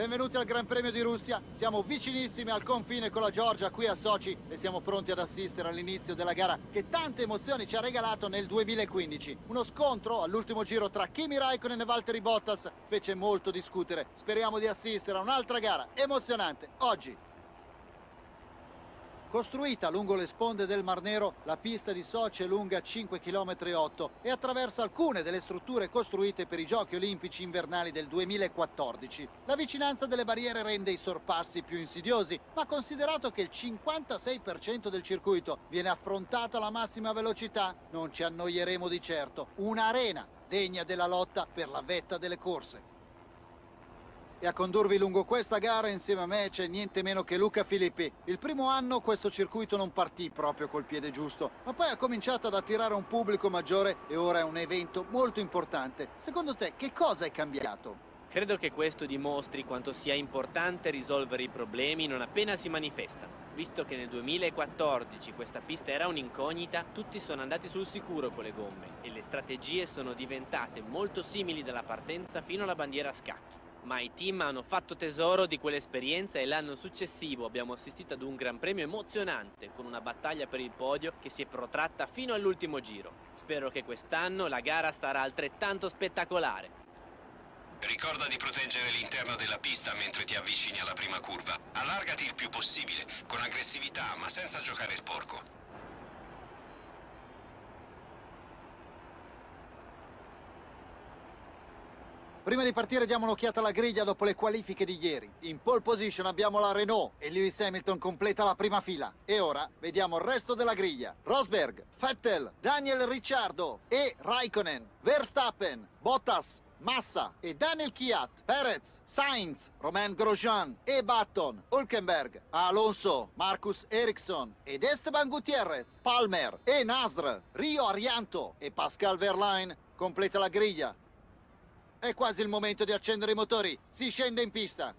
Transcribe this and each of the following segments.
Benvenuti al Gran Premio di Russia, siamo vicinissimi al confine con la Georgia qui a Sochi e siamo pronti ad assistere all'inizio della gara che tante emozioni ci ha regalato nel 2015. Uno scontro all'ultimo giro tra Kimi Raikkonen e Valtteri Bottas fece molto discutere. Speriamo di assistere a un'altra gara emozionante oggi. Costruita lungo le sponde del Mar Nero, la pista di Sochi è lunga 5,8 km e attraversa alcune delle strutture costruite per i Giochi Olimpici Invernali del 2014. La vicinanza delle barriere rende i sorpassi più insidiosi, ma considerato che il 56% del circuito viene affrontato alla massima velocità, non ci annoieremo di certo. Un'arena degna della lotta per la vetta delle corse. E a condurvi lungo questa gara insieme a me c'è niente meno che Luca Filippi. Il primo anno questo circuito non partì proprio col piede giusto, ma poi ha cominciato ad attirare un pubblico maggiore e ora è un evento molto importante. Secondo te che cosa è cambiato? Credo che questo dimostri quanto sia importante risolvere i problemi non appena si manifestano. Visto che nel 2014 questa pista era un'incognita, tutti sono andati sul sicuro con le gomme e le strategie sono diventate molto simili dalla partenza fino alla bandiera a scacchi. Ma i team hanno fatto tesoro di quell'esperienza e l'anno successivo abbiamo assistito ad un gran premio emozionante con una battaglia per il podio che si è protratta fino all'ultimo giro. Spero che quest'anno la gara sarà altrettanto spettacolare. Ricorda di proteggere l'interno della pista mentre ti avvicini alla prima curva. Allargati il più possibile, con aggressività ma senza giocare sporco. Prima di partire diamo un'occhiata alla griglia dopo le qualifiche di ieri. In pole position abbiamo la Renault e Lewis Hamilton completa la prima fila. E ora vediamo il resto della griglia. Rosberg, Vettel, Daniel Ricciardo e Raikkonen, Verstappen, Bottas, Massa e Daniel Kvyat, Perez, Sainz, Romain Grosjean e Button, Hulkenberg, Alonso, Marcus Ericsson ed Esteban Gutierrez, Palmer e Nasr, Rio Arianto e Pascal Wehrlein completa la griglia. È quasi il momento di accendere i motori. Si scende in pista.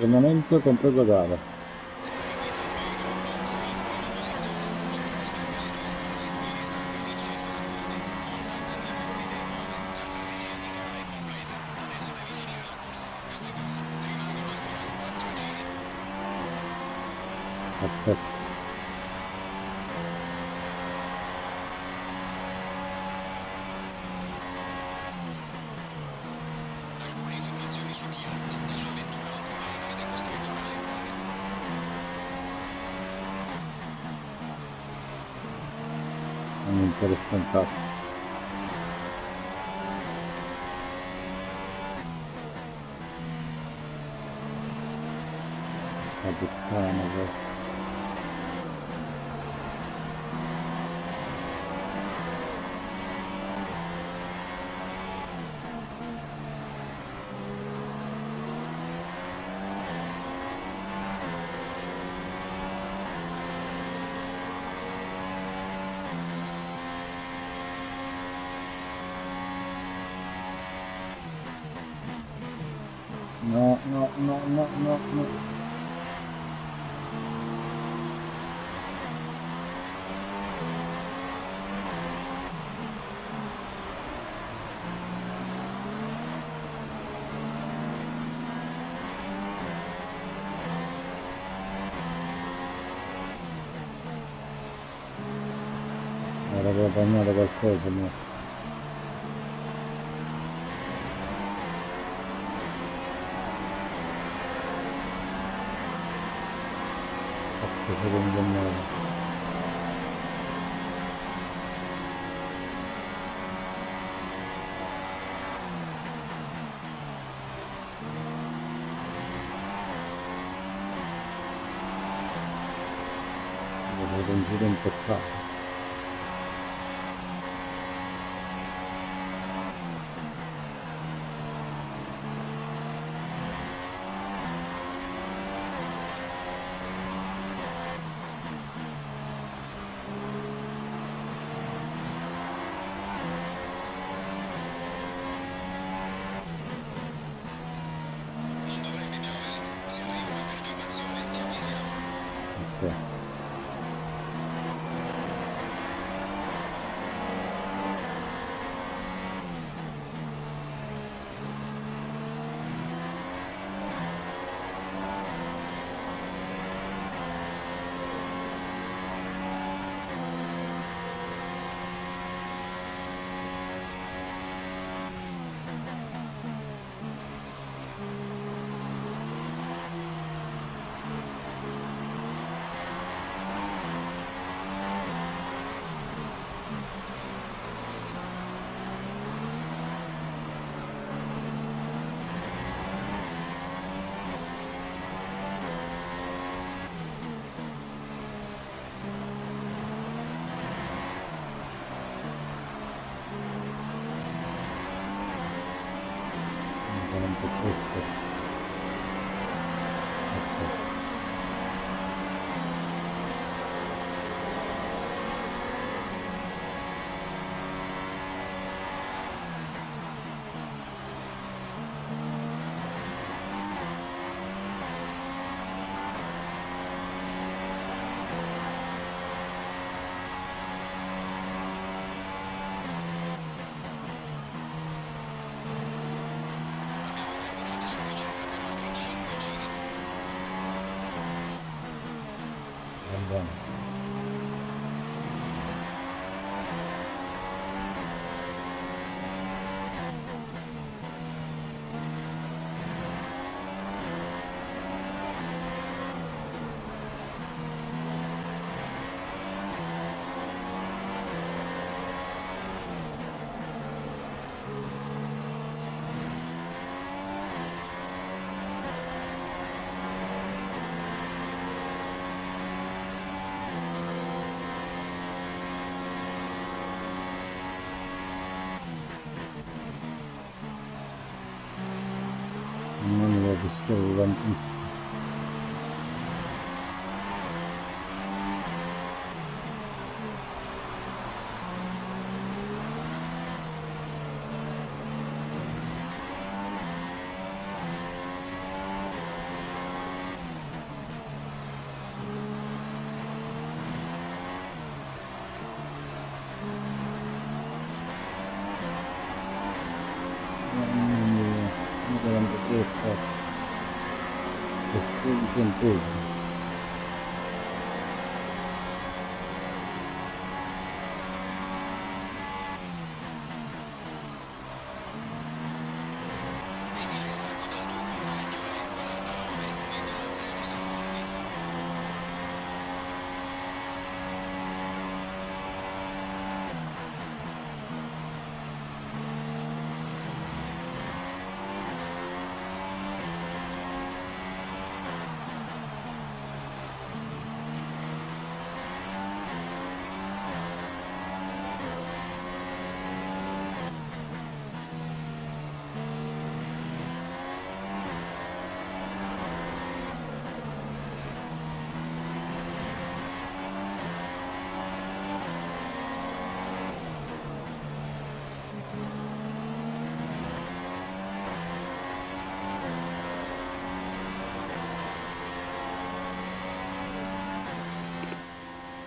aggiornamento compreso gare. Perfetto. Interessante. Buttano. No, no, no, no, no, no. Era per bagnare qualcosa, no? Secondo me è un giro importante. Tantissimo.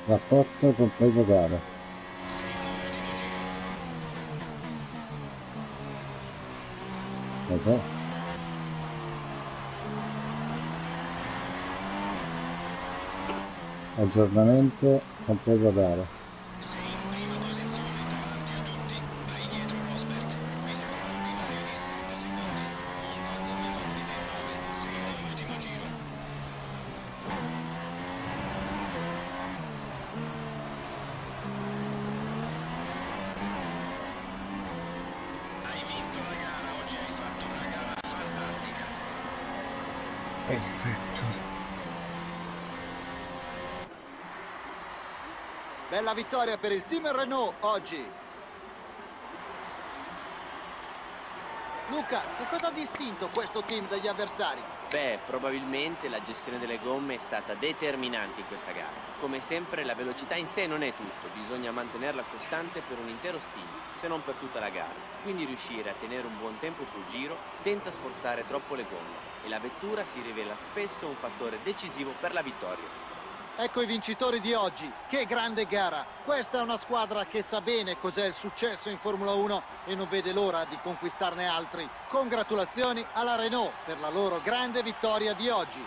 Rapporto completo gara. Cosa? Aggiornamento completo gara. Sei in prima posizione davanti a tutti, vai dietro Rosberg, mi separa un divario di 7 secondi, monta con le gomme dei 9, sei all'ultimo giro. Bella vittoria per il team Renault oggi. Luca, che cosa ha distinto questo team dagli avversari? Beh, probabilmente la gestione delle gomme è stata determinante in questa gara. Come sempre, la velocità in sé non è tutto. Bisogna mantenerla costante per un intero stint, se non per tutta la gara. Quindi riuscire a tenere un buon tempo sul giro senza sforzare troppo le gomme. E la vettura si rivela spesso un fattore decisivo per la vittoria. Ecco i vincitori di oggi, che grande gara! Questa è una squadra che sa bene cos'è il successo in Formula 1 e non vede l'ora di conquistarne altri. Congratulazioni alla Renault per la loro grande vittoria di oggi.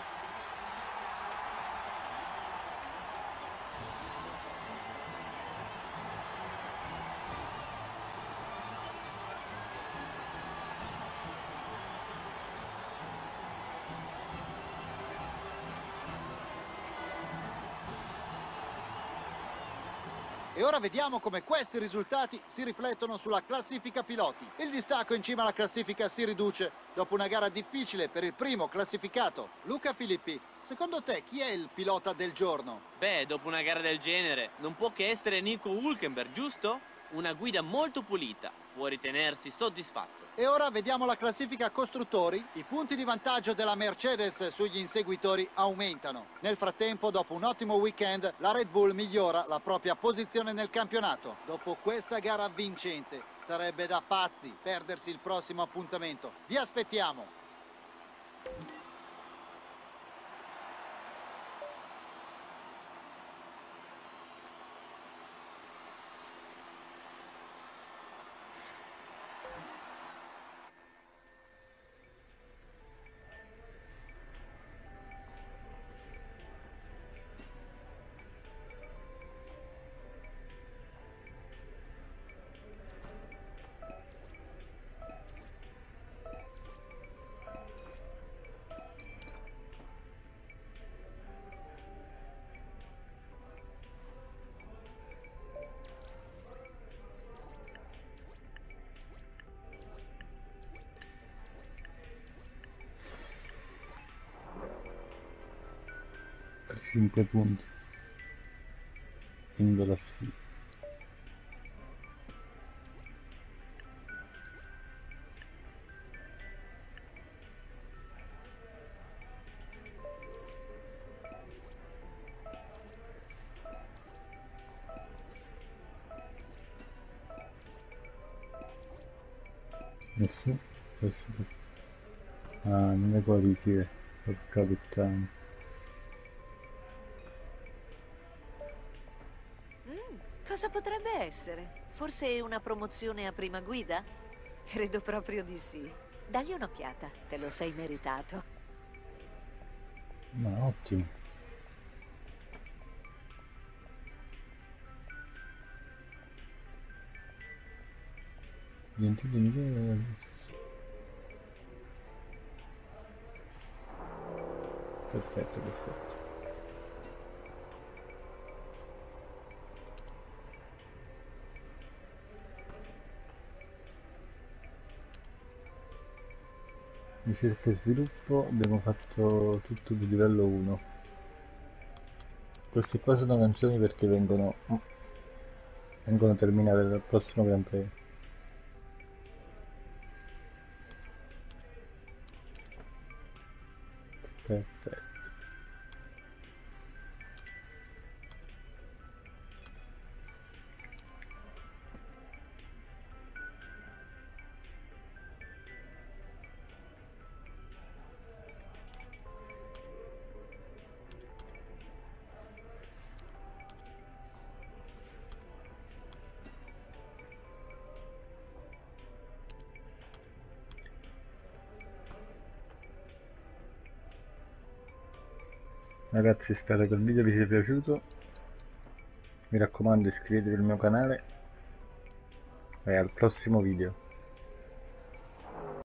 E ora vediamo come questi risultati si riflettono sulla classifica piloti. Il distacco in cima alla classifica si riduce dopo una gara difficile per il primo classificato, Luca Filippi. Secondo te chi è il pilota del giorno? Beh, dopo una gara del genere non può che essere Nico Hulkenberg, giusto? Una guida molto pulita, può ritenersi soddisfatto. E ora vediamo la classifica costruttori. I punti di vantaggio della Mercedes sugli inseguitori aumentano. Nel frattempo, dopo un ottimo weekend, la Red Bull migliora la propria posizione nel campionato. Dopo questa gara vincente, sarebbe da pazzi perdersi il prossimo appuntamento. Vi aspettiamo! Punti fin della sfida. Nessuno nelle qualifiche per capitano. Cosa potrebbe essere? Forse una promozione a prima guida? Credo proprio di sì. Dagli un'occhiata, te lo sei meritato. Ma ottimo. Diventati migliore. Perfetto, perfetto. Ricerca e sviluppo, abbiamo fatto tutto di livello 1. Queste qua sono canzoni perché vengono terminate dal prossimo Gran Premio. Perfetto. Ragazzi, spero che il video vi sia piaciuto, mi raccomando iscrivetevi al mio canale e al prossimo video.